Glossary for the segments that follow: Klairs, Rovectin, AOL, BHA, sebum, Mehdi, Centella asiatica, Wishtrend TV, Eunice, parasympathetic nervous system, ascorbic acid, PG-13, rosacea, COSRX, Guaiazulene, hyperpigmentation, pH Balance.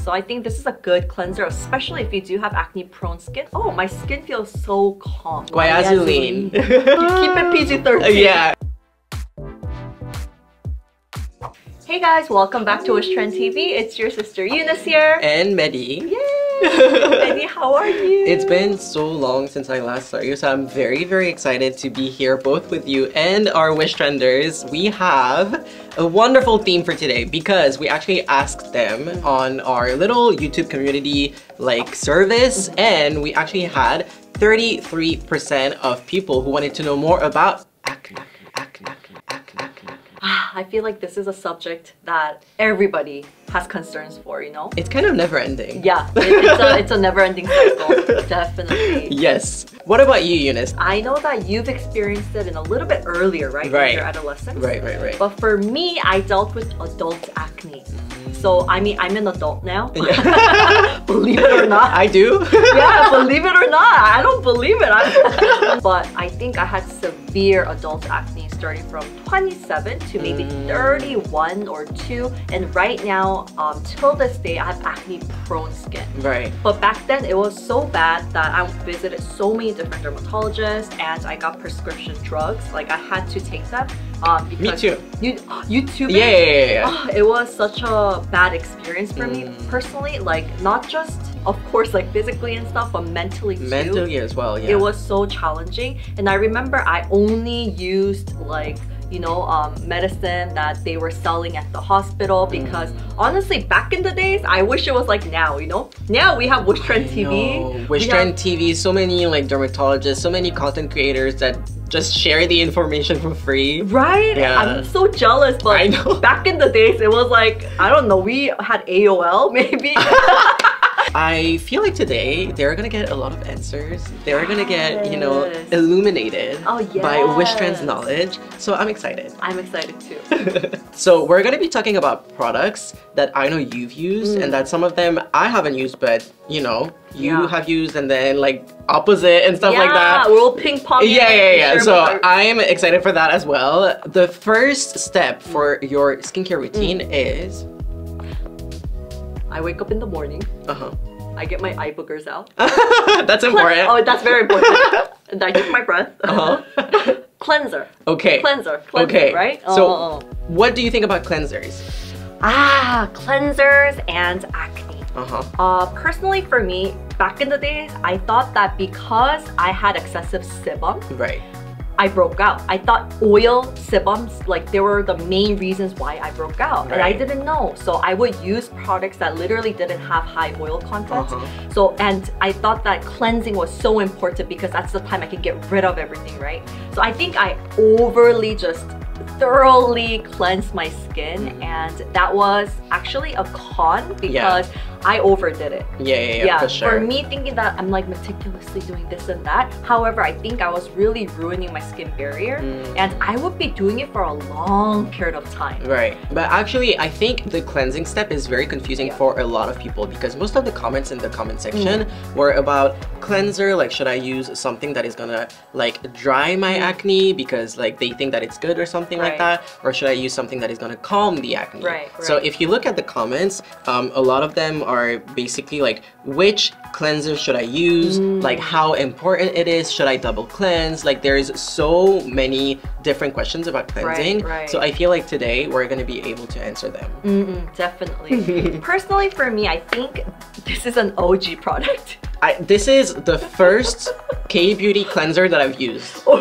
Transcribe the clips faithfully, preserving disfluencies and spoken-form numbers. So I think this is a good cleanser, especially if you do have acne-prone skin. Oh, my skin feels so calm. Guaiazulene. Keep it P G thirteen. Yeah. Hey guys, welcome back to Wishtrend T V. It's your sister Eunice here. And Mehdi. Yay! Mehdi, how are you? It's been so long since I last saw you, so I'm very, very excited to be here both with you and our Wish Trenders. We have a wonderful theme for today because we actually asked them on our little YouTube community like service, and we actually had thirty-three percent of people who wanted to know more about acne. I feel like this is a subject that everybody has concerns for, you know? It's kind of never-ending. Yeah, it, it's, a, it's a never-ending cycle, definitely. Yes. What about you, Eunice? I know that you've experienced it in a little bit earlier, right? Right. In your adolescence. Right, right, right. But for me, I dealt with adult acne. So, I mean, I'm an adult now. Yeah. Believe it or not. I do? Yeah, believe it or not. I don't believe it. I'm... But I think I had severe adult acne starting from twenty-seven to maybe mm. thirty-one or two. And right now, um, till this day, I have acne-prone skin. Right. But back then, it was so bad that I visited so many different dermatologists and I got prescription drugs. Like, I had to take them. Um, me too. You, you too. Yeah, yeah, yeah. Oh, it was such a bad experience for mm. me personally. Like, not just, of course, like physically and stuff, but mentally too. Mentally as well. Yeah. It was so challenging, and I remember I only used like, you know, um, medicine that they were selling at the hospital because mm. honestly, back in the days, I wish it was like now, you know? Now we have Wishtrend T V. Wishtrend T V, so many like dermatologists, so many content creators that just share the information for free. Right? Yeah. I'm so jealous, but I know. Back in the days, it was like, I don't know, we had A O L maybe? I feel like today they're gonna get a lot of answers. They're gonna get, you know, illuminated oh, yes. by Wishtrend's knowledge. So I'm excited. I'm excited too. So we're gonna be talking about products that I know you've used mm. and that some of them I haven't used, but you know, you yeah. have used, and then like opposite and stuff yeah, like that. Yeah, we're all ping pong. Yeah, yeah, yeah. Sure, so our... I'm excited for that as well. The first step for your skincare routine mm. is. I wake up in the morning, uh-huh. I get my eye boogers out. That's important. Oh, that's very important. And I take my breath. Uh-huh. Cleanser. Okay. Cleanser. Cleanser, okay. Right? So, oh. what do you think about cleansers? Ah, cleansers and acne. Uh-huh. Uh, personally for me, back in the days, I thought that because I had excessive sebum, right. I broke out. I thought oil, sebums, like they were the main reasons why I broke out. Right. And I didn't know. So I would use products that literally didn't have high oil content. Uh-huh. So, and I thought that cleansing was so important because that's the time I could get rid of everything, right? So I think I overly just thoroughly cleansed my skin. Mm-hmm. And that was actually a con because yeah. I overdid it. Yeah, yeah, yeah, yeah, for sure. For me, thinking that I'm like meticulously doing this and that. However, I think I was really ruining my skin barrier, mm. and I would be doing it for a long period of time. Right. But actually, I think the cleansing step is very confusing yeah. for a lot of people because most of the comments in the comment section mm. were about cleanser, like should I use something that is gonna like dry my mm. acne because like they think that it's good or something right. like that, or should I use something that is gonna calm the acne? Right, right. So if you look at the comments, um, a lot of them are basically like, which cleanser should I use? Mm. Like how important it is? Should I double cleanse? Like there is so many different questions about cleansing. Right, right. So I feel like today we're going to be able to answer them. Mm-mm, definitely. Personally for me, I think this is an O G product. I, this is the first K-beauty cleanser that I've used. Oh.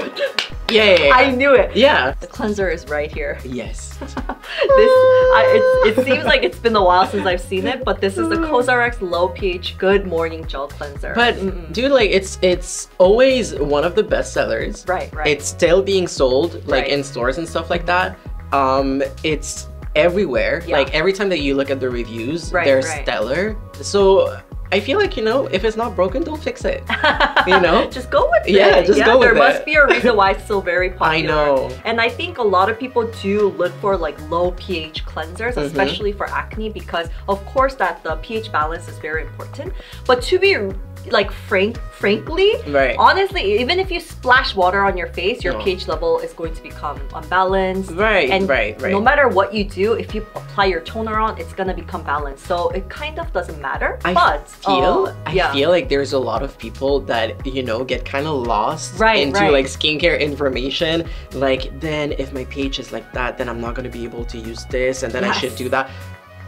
Yeah, yeah, yeah, I knew it. Yeah. The cleanser is right here. Yes. this, I, it, it seems like it's been a while since I've seen it, but this is the COSRX Low P H Good Morning Gel Cleanser. But mm-mm. dude, like it's it's always one of the best sellers. Right, right. It's still being sold like right. in stores and stuff like that. Um, it's everywhere. Yeah. Like every time that you look at the reviews, right, they're right. stellar. So I feel like, you know, if it's not broken, don't fix it, you know? Just go with it. Yeah, just yeah, go with it. There must be a reason why it's still very popular. I know. And I think a lot of people do look for like low pH cleansers, mm-hmm. especially for acne, because of course that the pH balance is very important. But to be like frank, frankly, right. honestly, even if you splash water on your face, your no. pH level is going to become unbalanced. Right, and right, right. no matter what you do, if you apply your toner on, it's gonna become balanced. So it kind of doesn't matter. I but feel, uh, I yeah. feel like there's a lot of people that, you know, get kind of lost right, into right. like skincare information. Like, then if my pH is like that, then I'm not gonna be able to use this, and then yes. I should do that.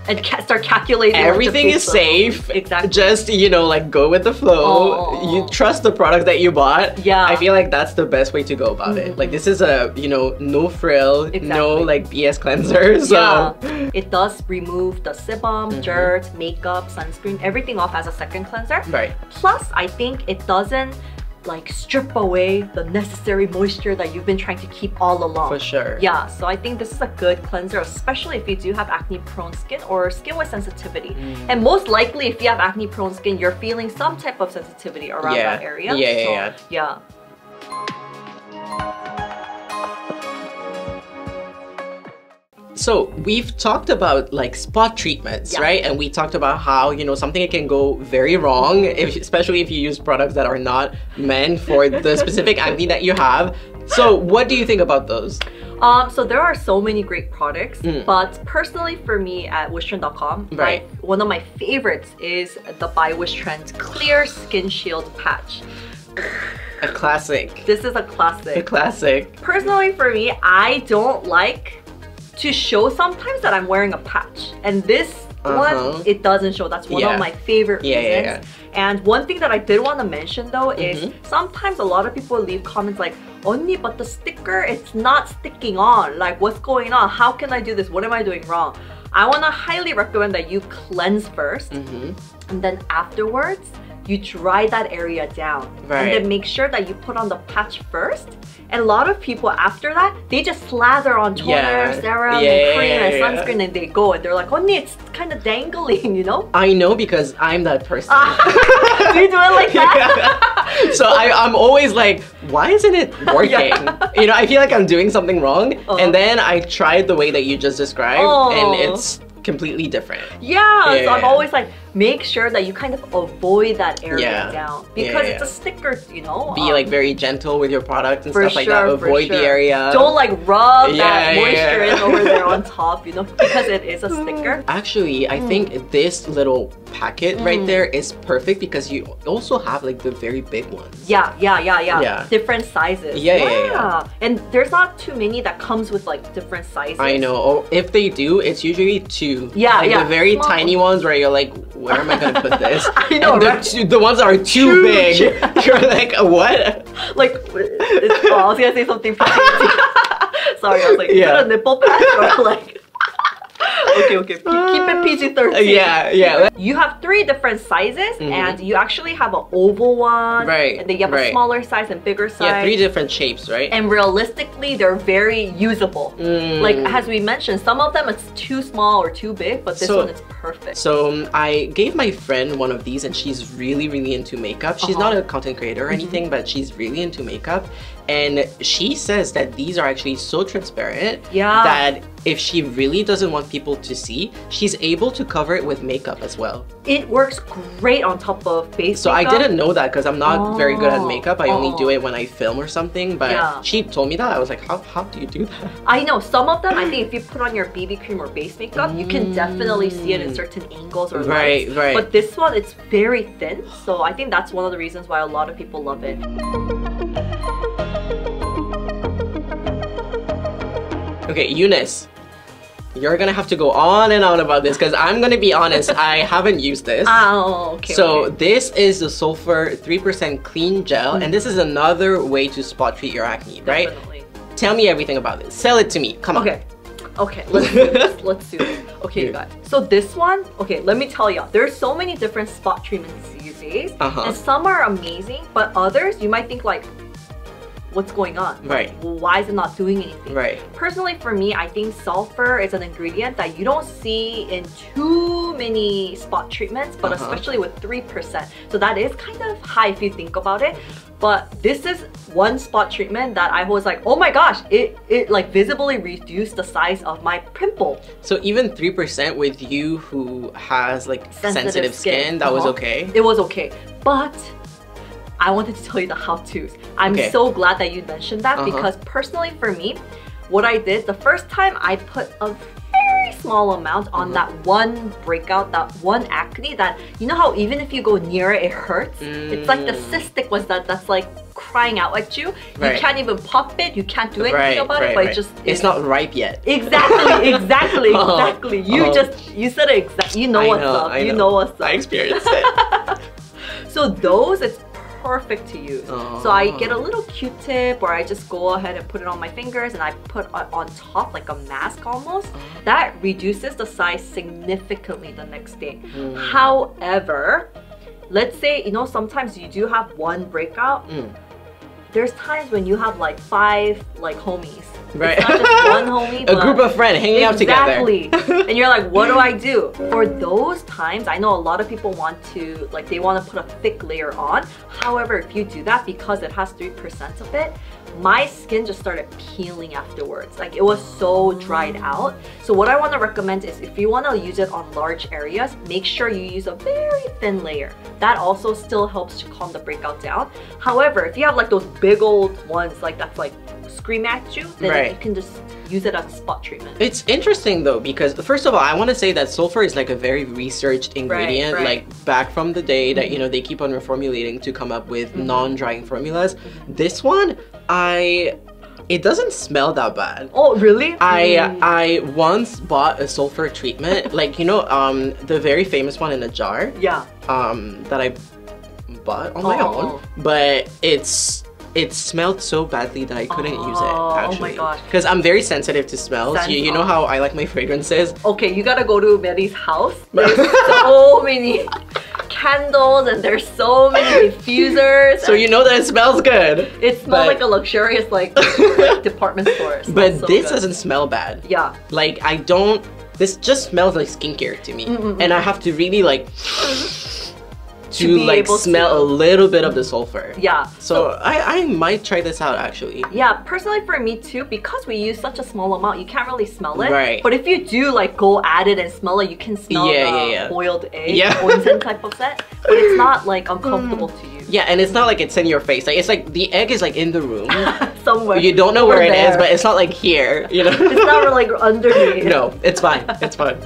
And ca start calculating. Everything is safe. Exactly. Just, you know, like go with the flow. Aww. You trust the product that you bought. Yeah. I feel like that's the best way to go about mm-hmm. it. Like this is a, you know, no frill, exactly. no like B S cleanser. So yeah. it does remove the sebum, mm-hmm. dirt, makeup, sunscreen, everything off as a second cleanser. Right. Plus, I think it doesn't like strip away the necessary moisture that you've been trying to keep all along. For sure. Yeah, so I think this is a good cleanser, especially if you do have acne prone skin or skin with sensitivity. Mm. And most likely if you have acne prone skin, you're feeling some type of sensitivity around yeah. that area. Yeah, so, yeah, yeah. yeah. So we've talked about like spot treatments, yeah. right? And we talked about how, you know, something can go very wrong, if, especially if you use products that are not meant for the specific acne that you have. So what do you think about those? Um, so there are so many great products, mm. but personally for me at Wish Trend dot com, right. my, one of my favorites is the by Wishtrend Clear Skin Shield Patch. A classic. This is a classic. A classic. Personally for me, I don't like to show sometimes that I'm wearing a patch, and this uh-huh. one, it doesn't show. That's one yeah. of my favorite yeah, reasons. Yeah, yeah. And one thing that I did want to mention though is mm-hmm. sometimes a lot of people leave comments like, Onni, but the sticker, it's not sticking on. Like, what's going on? How can I do this? What am I doing wrong? I want to highly recommend that you cleanse first, mm-hmm. and then afterwards you dry that area down, right. and then make sure that you put on the patch first. And a lot of people after that, they just slather on toner, yeah. serum, yeah, and cream, yeah, yeah, and sunscreen, yeah. and they go, and they're like, Onni, it's kind of dangling, you know? I know, because I'm that person. Uh, do you do it like that? Yeah. So I, I'm always like, why isn't it working? yeah. You know, I feel like I'm doing something wrong, uh-huh. and then I tried the way that you just described, oh. and it's completely different. Yeah, yeah, so I'm always like, make sure that you kind of avoid that area yeah. down, because yeah, yeah. it's a sticker, you know. Be um, like very gentle with your product and stuff sure, like that. Avoid sure. the area. Don't like rub yeah, that yeah, moisture yeah. in over there on top, you know, because it is a sticker. Actually, I mm. think this little packet mm. right there is perfect, because you also have like the very big ones. Yeah, yeah, yeah, yeah. yeah. Different sizes. Yeah, yeah, yeah, yeah. And there's not too many that comes with like different sizes. I know. Or if they do, it's usually two. Yeah, like yeah. the very Mom. tiny ones where you're like, where am I gonna put this? I know, and the, right? two, the ones that are too Huge. big. You're like, what? Like, it's, oh, I was gonna say something funny. Sorry, I was like, is yeah. that a nipple patch? Or like, okay, okay, keep it P G thirteen. Yeah, yeah. You have three different sizes, mm-hmm. and you actually have an oval one, right? And then you have right. a smaller size and bigger size. Yeah, three different shapes, right? And realistically, they're very usable. Mm. Like as we mentioned, some of them it's too small or too big, but this so, one is perfect. So um, I gave my friend one of these, and she's really, really into makeup. She's uh-huh. not a content creator or anything, mm-hmm. but she's really into makeup. And she says that these are actually so transparent yeah. that if she really doesn't want people to see, she's able to cover it with makeup as well. It works great on top of face So makeup. I didn't know that, because I'm not oh, very good at makeup. I oh. only do it when I film or something, but yeah. she told me that. I was like, how, how do you do that? I know, some of them, I think if you put on your B B cream or base makeup, mm. you can definitely see it in certain angles or right, lights. Right. But this one, it's very thin. So I think that's one of the reasons why a lot of people love it. Okay, Eunice, you're gonna have to go on and on about this, because I'm gonna be honest, I haven't used this. Oh, okay. So okay. this is the Sulfur three percent Clean Gel, mm-hmm. and this is another way to spot treat your acne, right? Definitely. Tell me everything about this. Sell it to me. Come on. Okay. Okay, let's do this. Let's do this. Okay, you guys. So this one, okay, let me tell y'all. There's so many different spot treatments these days, uh-huh. and some are amazing, but others you might think like, what's going on. Right. Like, why is it not doing anything? Right. Personally, for me, I think sulfur is an ingredient that you don't see in too many spot treatments, but uh-huh. especially with three percent. So that is kind of high if you think about it. But this is one spot treatment that I was like, oh my gosh, it, it like visibly reduced the size of my pimple. So even three percent with you who has like sensitive, sensitive skin, skin, that uh-huh. was okay? It was okay. But I wanted to tell you the how-tos. I'm okay. so glad that you mentioned that uh-huh. because personally for me, what I did, the first time I put a very small amount on mm-hmm. that one breakout, that one acne that, you know how even if you go near it, it hurts? Mm. It's like the cystic was that that's like crying out at you. Right. You can't even pop it, you can't do anything right, about right, it, but right. it just- It's it, not ripe yet. Exactly, exactly, exactly. Oh, you oh. just, you said it exactly, you know I what's know, up, I you know. know what's up. I experienced it. So those, it's perfect to use. Oh. So I get a little Q-tip or I just go ahead and put it on my fingers and I put it on top like a mask almost. Oh. That reduces the size significantly the next day. Mm. However, let's say, you know, sometimes you do have one breakout. Mm. There's times when you have like five like homies. Right. It's not just one homie, but a group of friends hanging exactly. out together. And you're like, what do I do? For those times, I know a lot of people want to, like they want to put a thick layer on. However, if you do that, because it has three percent of it, my skin just started peeling afterwards. Like it was so dried out. So what I want to recommend is if you want to use it on large areas, make sure you use a very thin layer. That also still helps to calm the breakout down. However, if you have like those big old ones, like that's like scream at you, then right. you can just use it as a spot treatment. It's interesting though, because first of all, I want to say that sulfur is like a very researched ingredient, right, right. like back from the day that, mm-hmm. you know, they keep on reformulating to come up with mm-hmm. non-drying formulas. Mm-hmm. This one, I... It doesn't smell that bad. Oh, really? I mm. I once bought a sulfur treatment, like, you know, um, the very famous one in a jar. Yeah. Um, that I bought on oh. my own, but it's... It smelled so badly that I couldn't oh, use it, actually. Oh my gosh. Because I'm very sensitive to smells. Sense you you know how I like my fragrances. Okay, you gotta go to Mehdi's house. There's so many candles and there's so many diffusers. So you know that it smells good. It smells like a luxurious like, like department store. But so this good. doesn't smell bad. Yeah. Like I don't... This just smells like skincare to me. Mm-hmm. And I have to really like... To, to like smell to. a little bit of the sulfur. Yeah. So, so I, I might try this out actually. Yeah, personally for me too, because we use such a small amount, you can't really smell it. Right. But if you do like go at it and smell it, you can smell yeah, the yeah, yeah. boiled egg, yeah. onsen type of scent. But it's not like uncomfortable mm. to you. Yeah, and it's not like it's in your face. Like it's like the egg is like in the room. Somewhere. You don't know where We're it there. is, but it's not like here, you know? It's not like underneath. No, it's fine. It's fine.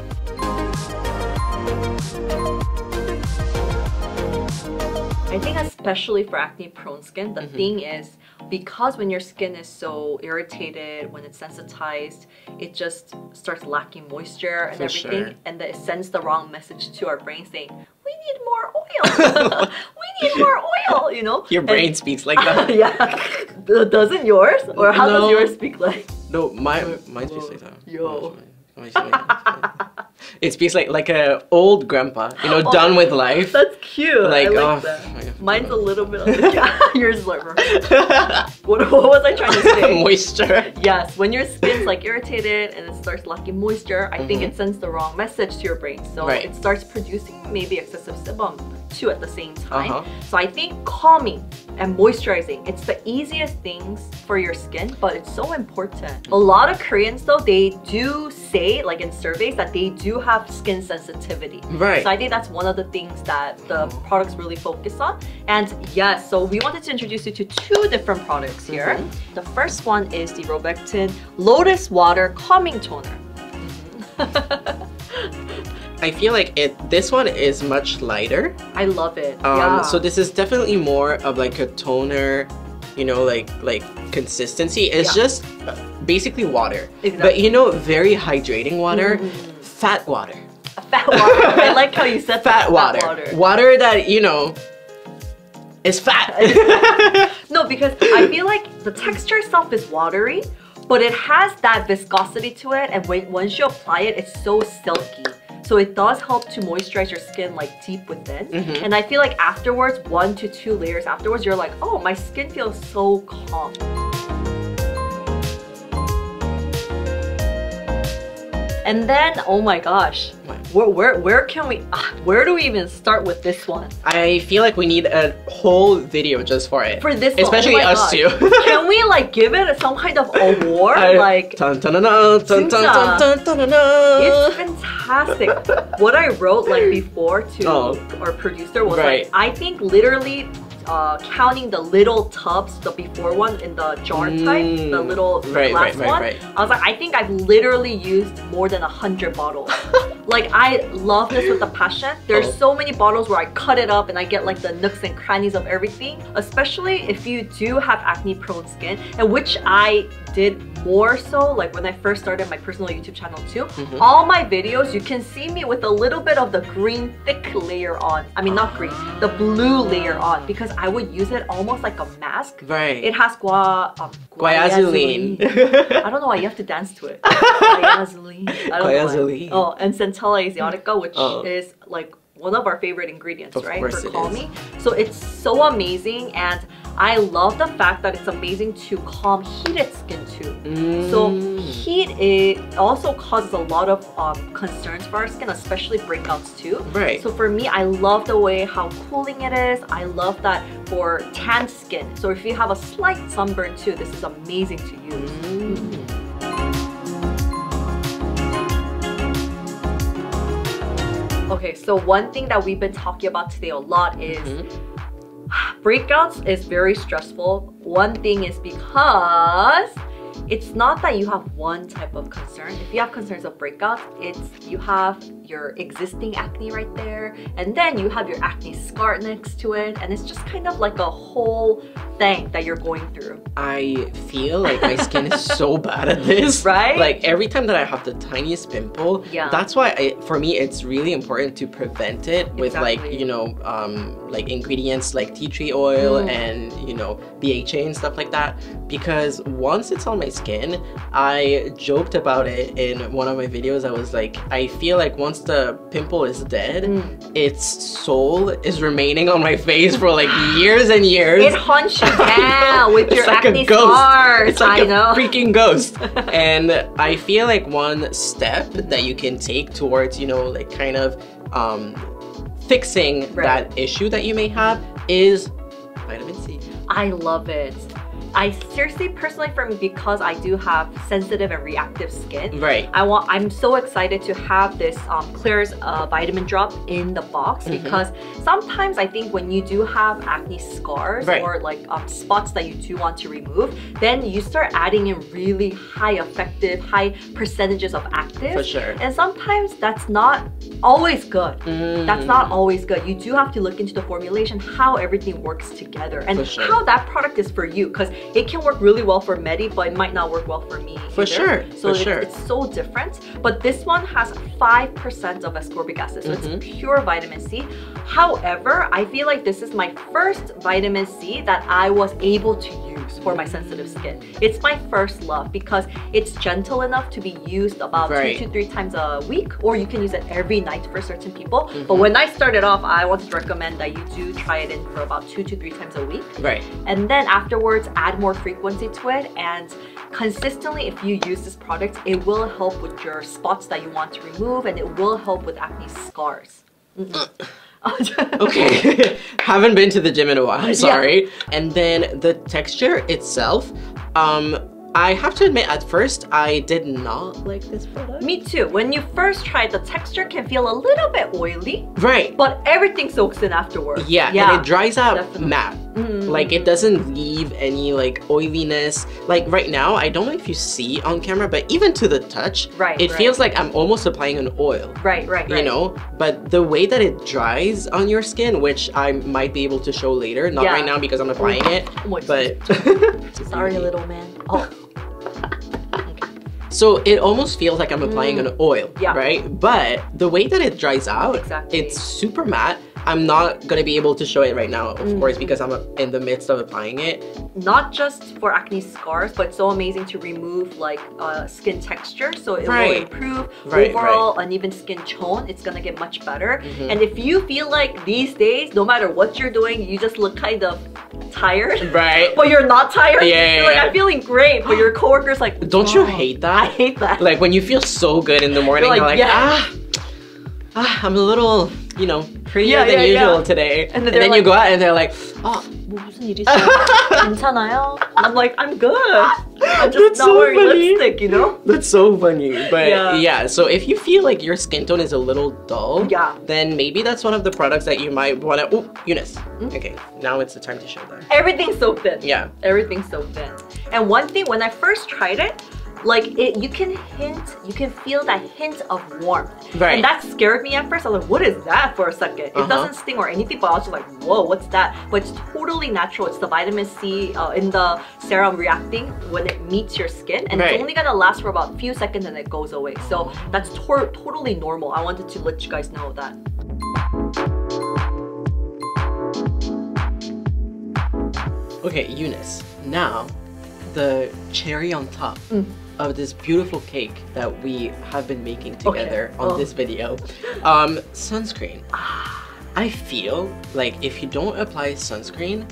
I think especially for acne-prone skin, the mm-hmm. thing is, because when your skin is so irritated, when it's sensitized, it just starts lacking moisture and for everything, sure. and that it sends the wrong message to our brain saying, we need more oil, we need more oil, you know? Your brain and, speaks like that. Yeah, doesn't yours? Or how no. does yours speak like? No, my, mine speaks like that. Yo. It speaks like like an old grandpa, you know, oh, done with life. That's cute. Like, I like oh, that. Mine's a little bit on the yeah, yours liver. What, what was I trying to say? Moisture. Yes, when your skin's like irritated and it starts lacking moisture, I mm-hmm. think it sends the wrong message to your brain. So right. it starts producing maybe excessive sebum too at the same time. Uh-huh. So I think calming and moisturizing, it's the easiest things for your skin, but it's so important. A lot of Koreans though, they do say like in surveys that they do have skin sensitivity. Right. So I think that's one of the things that the products really focus on. And yes, so we wanted to introduce you to two different products here. Mm-hmm. The first one is the Rovectin Lotus Water Calming Toner. I feel like it. This one is much lighter. I love it. Um, yeah. So this is definitely more of like a toner, you know, like like consistency. It's yeah. just basically water, exactly. but you know, very hydrating water, mm-hmm. fat water. A fat water. I like how you said fat, that, water. fat water. Water that you know. is fat. No, because I feel like the texture itself is watery, but it has that viscosity to it, and when once you apply it, it's so silky. So it does help to moisturize your skin like deep within. Mm-hmm. And I feel like afterwards, one to two layers afterwards, you're like, oh, my skin feels so calm. And then, oh my gosh, where, where, where can we, where do we even start with this one? I feel like we need a whole video just for it. For this one, especially us two. Can we like give it some kind of award? Like, it's fantastic. What I wrote like before to our producer was like, I think literally Uh, counting the little tubs, the before one in the jar type, mm, the little right, glass right, right, one. Right. I was like, I think I've literally used more than a hundred bottles. Like, I love this with a passion. There's oh. so many bottles where I cut it up and I get like the nooks and crannies of everything, especially if you do have acne prone skin, and which I did more so like when I first started my personal YouTube channel too. Mm-hmm. All my videos, you can see me with a little bit of the green thick layer on. I mean, not green, the blue layer on, because I would use it almost like a mask. Right. It has gua, um, Guaiazulene. I don't know why you have to dance to it. Guaiazulene. I don't Guaiazulene. know why. Oh, and Centella asiatica, which oh. is like one of our favorite ingredients, of right? Course For it Calm is. Me. So it's so amazing, and I love the fact that it's amazing to calm heated skin too. Mm. So heat it also causes a lot of um, concerns for our skin, especially breakouts too. Right. So for me, I love the way how cooling it is. I love that for tanned skin. So if you have a slight sunburn too, this is amazing to use. Mm. Mm. Okay, so one thing that we've been talking about today a lot is mm-hmm. breakouts is very stressful. One thing is because it's not that you have one type of concern. If you have concerns of breakouts, it's you have your existing acne right there, and then you have your acne scar next to it, and it's just kind of like a whole thing that you're going through. I feel like my skin is so bad at this, right? Like every time that I have the tiniest pimple, yeah. that's why I, for me it's really important to prevent it with exactly. like, you know, um, like ingredients like tea tree oil mm. and, you know, B H A and stuff like that, because once it's on my skin, I joked about it in one of my videos. I was like, I feel like once the pimple is dead, mm. its soul is remaining on my face for like years and years. It haunts you down with it's your like acne scars. It's like I a know. freaking ghost. And I feel like one step that you can take towards, you know, like kind of um, fixing right. that issue that you may have is vitamin C. I love it. I seriously, personally, for me, because I do have sensitive and reactive skin, right? I want. I'm so excited to have this um, Klairs uh, vitamin drop in the box, mm-hmm. because sometimes I think when you do have acne scars right. or like um, spots that you do want to remove, then you start adding in really high effective, high percentages of active. For sure. And sometimes that's not always good. Mm. That's not always good. You do have to look into the formulation, how everything works together, and sure. how that product is for you, because it can work really well for Mehdi, but it might not work well for me. For either. sure, so for it's, sure. it's so different. But this one has five percent of ascorbic acid, so mm-hmm. it's pure vitamin C. However, I feel like this is my first vitamin C that I was able to use for my sensitive skin. It's my first love because it's gentle enough to be used about right. two to three times a week, or you can use it every night for certain people. Mm-hmm. But when I started off, I wanted to recommend that you do try it in for about two to three times a week. Right. And then afterwards, add more frequency to it, and consistently if you use this product, it will help with your spots that you want to remove, and it will help with acne scars. Mm-hmm. Okay, haven't been to the gym in a while, I'm sorry. Yeah. And then the texture itself, um, I have to admit, at first, I did not like this product. Me too. When you first try it, the texture can feel a little bit oily. Right. But everything soaks in afterwards. Yeah, yeah, and it dries out definitely. matte. Mm-hmm. Like, it doesn't leave any, like, oiliness. Like, right now, I don't know if you see on camera, but even to the touch, right, it right. feels like I'm almost applying an oil. Right, right, right. You know? But the way that it dries on your skin, which I might be able to show later. Not yeah. right now because I'm applying it, oh, but... Sorry, little man. Oh. So it almost feels like I'm applying mm. an oil, yeah. right? But the way that it dries out, exactly. it's super matte. I'm not gonna be able to show it right now, of mm-hmm. course, because I'm in the midst of applying it. Not just for acne scars, but so amazing to remove like uh, skin texture, so it right. will improve right, overall right. uneven skin tone. It's gonna get much better. Mm-hmm. And if you feel like these days, no matter what you're doing, you just look kind of tired, right? But you're not tired. Yeah, you're like, I'm feeling great, but your coworker's like, oh. Don't you hate that? I hate that. Like when you feel so good in the morning, you're like, you're like yeah. ah, ah, I'm a little, you know, prettier yeah, than yeah, usual yeah. today. And then, and then like, you go out and they're like, oh, I'm like, I'm good. I'm just That's not so wearing funny. lipstick, you know? That's so funny. But yeah. yeah, so if you feel like your skin tone is a little dull, yeah. then maybe that's one of the products that you might want to... Oh, Eunice. Mm-hmm. Okay, now it's the time to show that. Everything's so thin. Yeah. Everything's so thin. And one thing, when I first tried it, like it, you can hint, you can feel that hint of warmth. Right. And that scared me at first. I was like, what is that for a second? It uh-huh. doesn't sting or anything, but I was just like, whoa, what's that? But it's totally natural. It's the vitamin C uh, in the serum reacting when it meets your skin. And right. it's only gonna last for about a few seconds and it goes away. So that's to- totally normal. I wanted to let you guys know that. Okay, Eunice, now the cherry on top. Mm. Of this beautiful cake that we have been making together okay. on oh. this video. Um, sunscreen. I feel like if you don't apply sunscreen,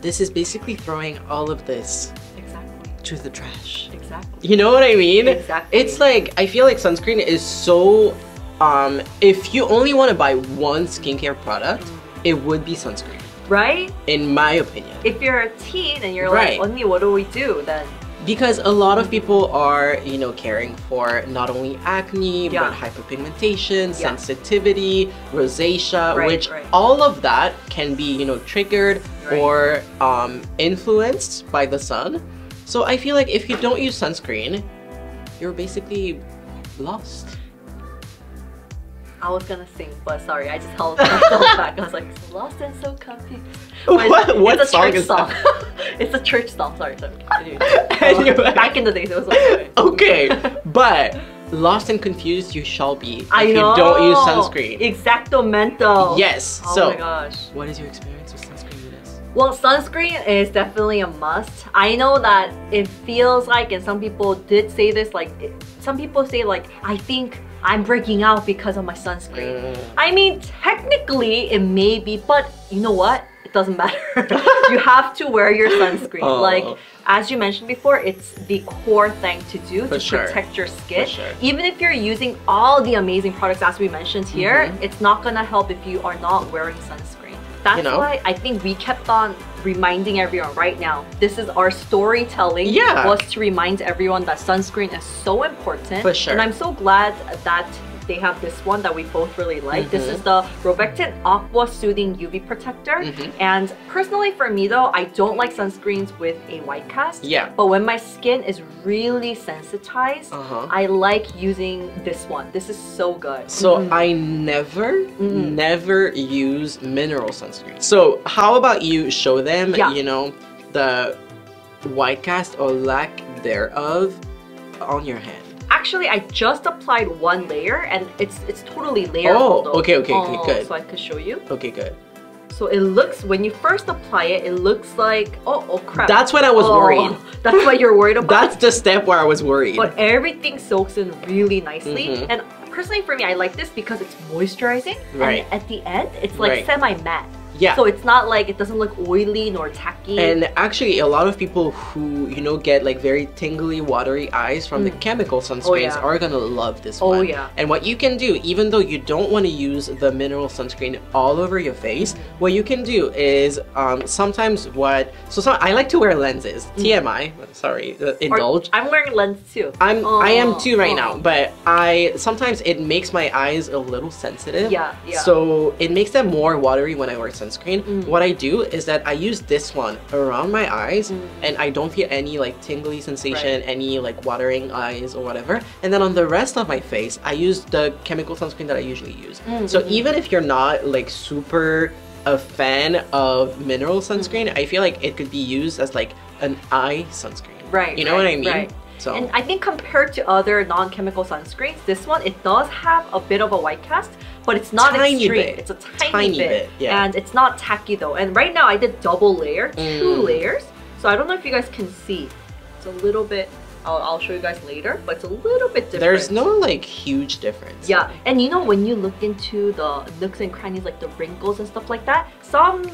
this is basically throwing all of this exactly. to the trash. Exactly. You know what I mean? Exactly. It's like, I feel like sunscreen is so, um, if you only want to buy one skincare product, mm. it would be sunscreen. Right? In my opinion. If you're a teen and you're right. like, Onni, what do we do then? Because a lot of people are, you know, caring for not only acne, yeah. but hyperpigmentation, yeah. sensitivity, rosacea, right, which right. all of that can be, you know, triggered right. or um, influenced by the sun. So I feel like if you don't use sunscreen, you're basically lost. I was gonna sing, but sorry, I just held myself back. I was like, so lost and so confused. What, it's, what it's song is song. That? It's a church song, sorry. sorry. Anyway, anyway. Back in the days, it was like, okay. okay, but lost and confused you shall be if I know. you don't use sunscreen. Exactomento. Yes, oh so my gosh. What is your experience with sunscreen? Well, sunscreen is definitely a must. I know that it feels like, and some people did say this, like, it, some people say like, I think I'm breaking out because of my sunscreen. Mm. I mean, technically it may be, but you know what? It doesn't matter. You have to wear your sunscreen. Oh. Like, as you mentioned before, it's the core thing to do For to sure. protect your skin. For sure. Even if you're using all the amazing products as we mentioned here, mm-hmm. it's not gonna help if you are not wearing sunscreen. That's you know? why I think we kept on reminding everyone right now. This is our storytelling. Yeah. Was to remind everyone that sunscreen is so important. For sure. And I'm so glad that they have this one that we both really like. Mm-hmm. This is the Rovectin Aqua Soothing U V Protector. Mm-hmm. And personally for me though, I don't like sunscreens with a white cast. Yeah. But when my skin is really sensitized, uh-huh. I like using this one. This is so good. So mm-hmm. I never, mm-hmm. never use mineral sunscreen. So how about you show them, yeah. you know, the white cast or lack thereof on your hand? Actually, I just applied one layer and it's it's totally layerable. Oh, though. okay, okay, oh, okay, good. So I could show you. Okay, good. So it looks, when you first apply it, it looks like, oh, oh crap. That's when I was oh, worried. That's what you're worried about? That's the step where I was worried. But everything soaks in really nicely. Mm-hmm. And personally for me, I like this because it's moisturizing. Right. And at the end, it's like right. semi-matte. Yeah. So it's not like, it doesn't look oily nor tacky. And actually a lot of people who, you know, get like very tingly, watery eyes from mm. the chemical sunscreens oh, yeah. are gonna love this oh, one. Oh yeah. And what you can do, even though you don't want to use the mineral sunscreen all over your face, mm. what you can do is um, sometimes what, so, so I like to wear lenses, mm. T M I, sorry, uh, indulge. Or, I'm wearing lens too. I'm, oh, I am too right oh. now, but I, sometimes it makes my eyes a little sensitive. Yeah, yeah. So it makes them more watery when I wear sunscreen. Sunscreen. Mm. What I do is that I use this one around my eyes mm. and I don't feel any like tingly sensation, right. any like watering eyes or whatever. And then on the rest of my face, I use the chemical sunscreen that I usually use. Mm-hmm. So even if you're not like super a fan of mineral sunscreen, mm-hmm. I feel like it could be used as like an eye sunscreen. Right. You know right, what I mean? Right. So. And I think compared to other non-chemical sunscreens, this one, it does have a bit of a white cast, but it's not tiny extreme. Bit. It's a tiny, tiny bit. bit yeah. And it's not tacky though. And right now I did double layer, mm. two layers. So I don't know if you guys can see. It's a little bit, I'll, I'll show you guys later, but it's a little bit different. There's no like huge difference. Yeah, and you know when you look into the nooks and crannies, like the wrinkles and stuff like that, some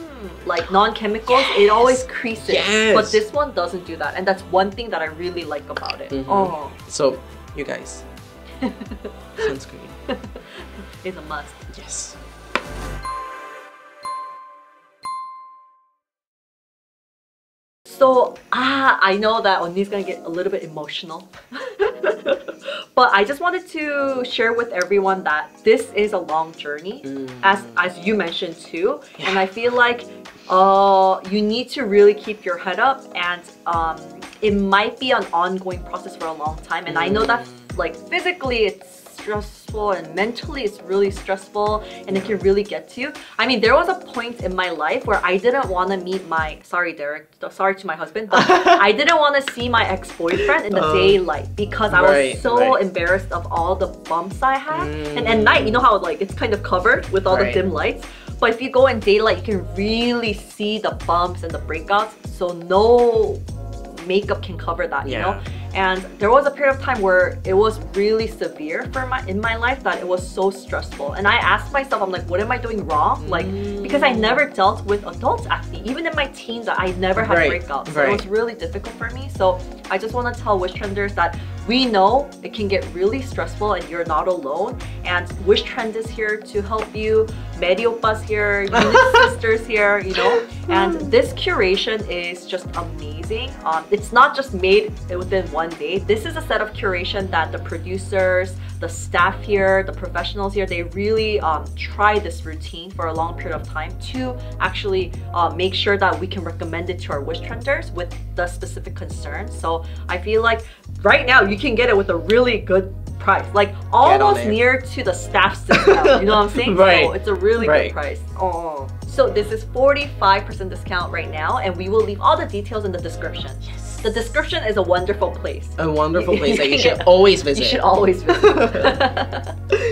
like non-chemicals, yes. it always creases. Yes. But this one doesn't do that. And that's one thing that I really like about it. Mm-hmm. Oh. So, you guys, sunscreen. It's a must. Yes. So, ah, I know that Eunice's gonna get a little bit emotional. But I just wanted to share with everyone that this is a long journey, mm. as, as you mentioned too. Yeah. And I feel like uh, you need to really keep your head up, and um, it might be an ongoing process for a long time. And mm. I know that like physically it's stressful and mentally it's really stressful, and it can really get to you. I mean, there was a point in my life where I didn't want to meet my, sorry Derek, sorry to my husband, but I didn't want to see my ex-boyfriend in the um, daylight because I was right, so right. embarrassed of all the bumps I had. Mm. And at night, you know how like it's kind of covered with all right. the dim lights. But if you go in daylight, you can really see the bumps and the breakouts. So no makeup can cover that, yeah. you know? And there was a period of time where it was really severe for my in my life, that it was so stressful. And I asked myself, I'm like, what am I doing wrong? Like, because I never dealt with adults acne. Even in my teens, I never had right. breakouts. So right. it was really difficult for me. So I just want to tell Wishtrenders that we know it can get really stressful and you're not alone. And Wishtrend is here to help you. Mehdi Oppa's here, Eunice sister's here, you know? And this curation is just amazing. Um, it's not just made within one day. This is a set of curation that the producers, the staff here, the professionals here, they really um, try this routine for a long period of time to actually uh, make sure that we can recommend it to our Wishtrenders with the specific concerns. So I feel like right now you can get it with a really good price, like almost near to the staff's discount, you know what I'm saying? Right. So it's a really right. good price. Oh. So this is forty-five percent discount right now, and we will leave all the details in the description. Yes. The description is a wonderful place. A wonderful place that you should always visit. You should always visit.